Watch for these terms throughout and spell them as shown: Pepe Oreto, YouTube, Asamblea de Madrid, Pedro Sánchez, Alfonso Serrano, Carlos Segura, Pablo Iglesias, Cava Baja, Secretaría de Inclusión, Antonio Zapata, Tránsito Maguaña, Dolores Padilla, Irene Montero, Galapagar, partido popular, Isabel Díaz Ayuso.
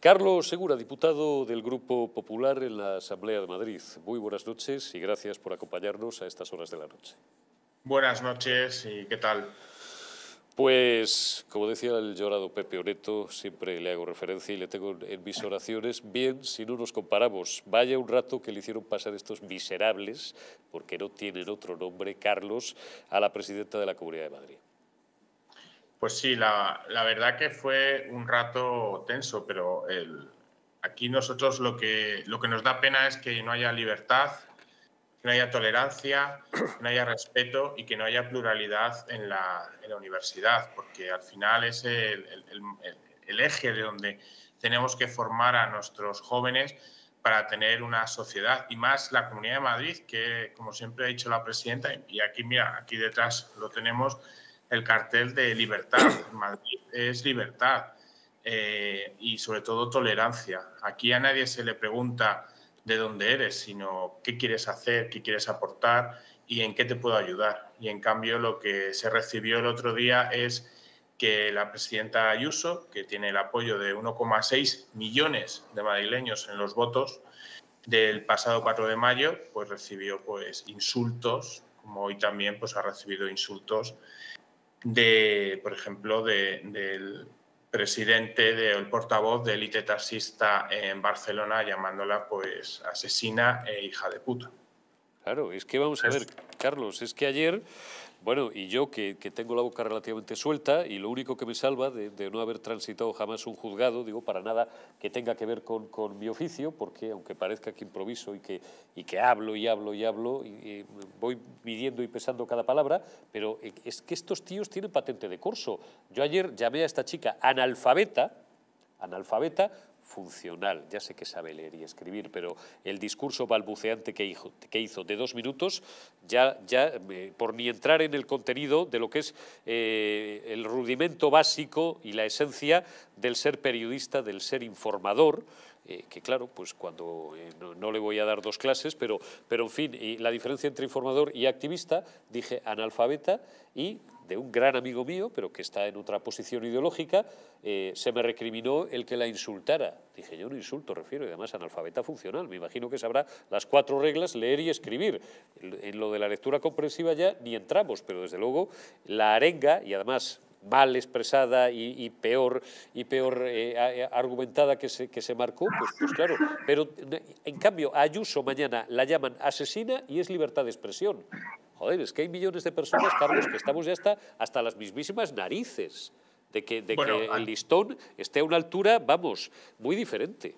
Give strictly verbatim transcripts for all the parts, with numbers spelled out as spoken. Carlos Segura, diputado del Grupo Popular en la Asamblea de Madrid. Muy buenas noches y gracias por acompañarnos a estas horas de la noche. Buenas noches y ¿qué tal? Pues, como decía el llorado Pepe Oreto, siempre le hago referencia y le tengo en mis oraciones, bien, si no nos comparamos, vaya un rato que le hicieron pasar estos miserables, porque no tienen otro nombre, Carlos, a la presidenta de la Comunidad de Madrid. Pues sí, la, la verdad que fue un rato tenso, pero el, aquí nosotros lo que, lo que nos da pena es que no haya libertad, que no haya tolerancia, que no haya respeto y que no haya pluralidad en la, en la universidad, porque al final es el, el, el, el eje de donde tenemos que formar a nuestros jóvenes para tener una sociedad, y más la Comunidad de Madrid, que como siempre ha dicho la presidenta, y aquí mira, aquí detrás lo tenemos, el cartel de libertad. Madrid es libertad eh, y sobre todo tolerancia. Aquí a nadie se le pregunta de dónde eres, sino qué quieres hacer, qué quieres aportar y en qué te puedo ayudar. Y en cambio lo que se recibió el otro día es que la presidenta Ayuso, que tiene el apoyo de uno coma seis millones de madrileños en los votos del pasado cuatro de mayo, pues recibió pues, insultos, como hoy también pues, ha recibido insultos de, por ejemplo, de, del presidente, del portavoz del I T taxista en Barcelona, llamándola pues asesina e hija de puta. Claro, es que vamos a ver, Carlos, es que ayer, bueno, y yo que, que tengo la boca relativamente suelta y lo único que me salva de, de no haber transitado jamás un juzgado, digo, para nada que tenga que ver con, con mi oficio, porque aunque parezca que improviso y que, y que hablo y hablo y hablo, y, y voy midiendo y pesando cada palabra, pero es que estos tíos tienen patente de corso. Yo ayer llamé a esta chica analfabeta, analfabeta, funcional, ya sé que sabe leer y escribir, pero el discurso balbuceante que hizo, que hizo de dos minutos, ya, ya eh, por ni entrar en el contenido de lo que es eh, el rudimento básico y la esencia del ser periodista, del ser informador, eh, que claro, pues cuando eh, no, no le voy a dar dos clases, pero, pero en fin, y la diferencia entre informador y activista, dije analfabeta y de un gran amigo mío, pero que está en otra posición ideológica, eh, se me recriminó el que la insultara. Dije, yo no insulto, refiero, y además analfabeta funcional. Me imagino que sabrá las cuatro reglas, leer y escribir. En lo de la lectura comprensiva ya ni entramos, pero desde luego la arenga, y además mal expresada y, y peor, y peor eh, argumentada que se, que se marcó, pues, pues claro. Pero en cambio a Ayuso mañana la llaman asesina y es libertad de expresión. Joder, es que hay millones de personas, Carlos, que estamos ya hasta, hasta las mismísimas narices de que, de bueno, que el listón esté a una altura, vamos, muy diferente.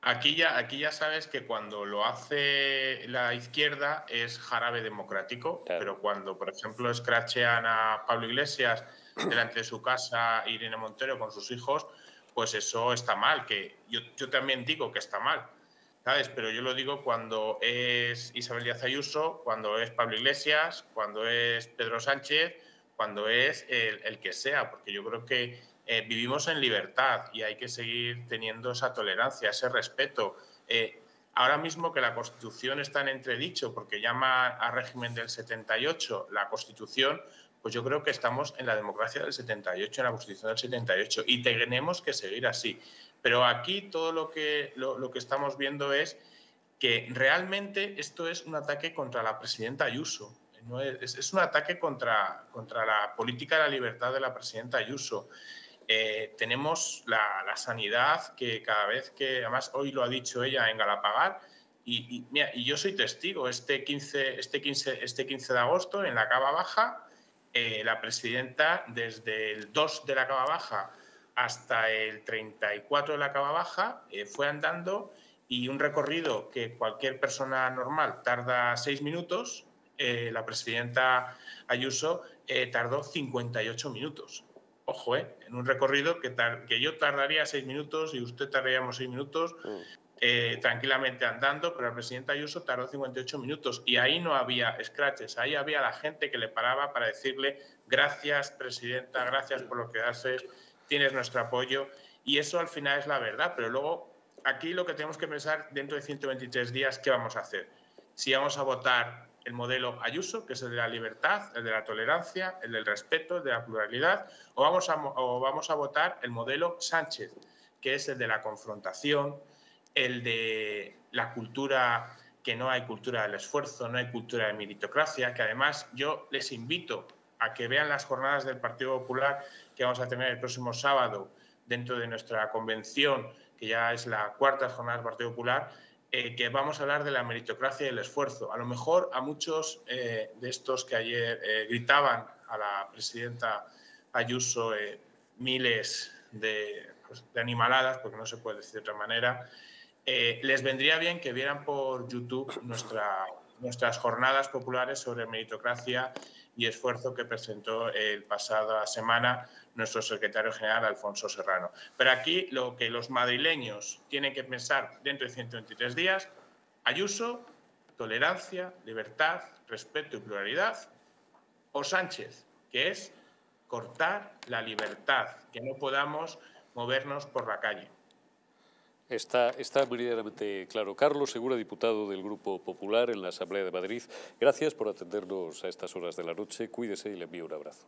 Aquí ya, aquí ya sabes que cuando lo hace la izquierda es jarabe democrático, claro. Pero cuando, por ejemplo, escrachean a Pablo Iglesias delante de su casa, Irene Montero con sus hijos, pues eso está mal, que yo, yo también digo que está mal. ¿Sabes? Pero yo lo digo cuando es Isabel Díaz Ayuso, cuando es Pablo Iglesias, cuando es Pedro Sánchez, cuando es el, el que sea, porque yo creo que eh, vivimos en libertad y hay que seguir teniendo esa tolerancia, ese respeto. Eh, ahora mismo que la Constitución está en entredicho, porque llama a régimen del setenta y ocho la Constitución, pues yo creo que estamos en la democracia del setenta y ocho, en la Constitución del setenta y ocho, y tenemos que seguir así. Pero aquí todo lo que, lo, lo que estamos viendo es que realmente esto es un ataque contra la presidenta Ayuso. No es, es un ataque contra, contra la política de la libertad de la presidenta Ayuso. Eh, tenemos la, la sanidad que cada vez que, además hoy lo ha dicho ella en Galapagar, y, y, mira, y yo soy testigo, este quince, este quince, este quince de agosto en la Cava Baja, eh, la presidenta desde el dos de la Cava Baja hasta el treinta y cuatro de la Cava Baja, eh, fue andando y un recorrido que cualquier persona normal tarda seis minutos, eh, la presidenta Ayuso eh, tardó cincuenta y ocho minutos. Ojo, eh, en un recorrido que, que yo tardaría seis minutos y usted tardaríamos seis minutos, eh, tranquilamente andando, pero la presidenta Ayuso tardó cincuenta y ocho minutos y ahí no había scratches, ahí había la gente que le paraba para decirle gracias, presidenta, gracias por lo que haces, tienes nuestro apoyo, y eso al final es la verdad, pero luego aquí lo que tenemos que pensar dentro de ciento veintitrés días, ¿qué vamos a hacer? Si vamos a votar el modelo Ayuso, que es el de la libertad, el de la tolerancia, el del respeto, el de la pluralidad, o vamos a, o vamos a votar el modelo Sánchez, que es el de la confrontación, el de la cultura, que no hay cultura del esfuerzo, no hay cultura de meritocracia, que además yo les invito a que vean las jornadas del Partido Popular que vamos a tener el próximo sábado dentro de nuestra convención, que ya es la cuarta jornada del Partido Popular, eh, que vamos a hablar de la meritocracia y el esfuerzo. A lo mejor a muchos eh, de estos que ayer eh, gritaban a la presidenta Ayuso eh, miles de, pues, de animaladas, porque no se puede decir de otra manera, Eh, les vendría bien que vieran por YouTube nuestra, nuestras jornadas populares sobre meritocracia y esfuerzo que presentó el pasado semana nuestro secretario general Alfonso Serrano. Pero aquí lo que los madrileños tienen que pensar dentro de ciento veintitrés días, Ayuso, tolerancia, libertad, respeto y pluralidad, o Sánchez, que es cortar la libertad, que no podamos movernos por la calle. Está, está meridianamente claro. Carlos Segura, diputado del Grupo Popular en la Asamblea de Madrid, gracias por atendernos a estas horas de la noche. Cuídese y le envío un abrazo.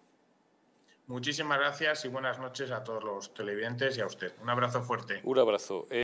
Muchísimas gracias y buenas noches a todos los televidentes y a usted. Un abrazo fuerte. Un abrazo. Eh...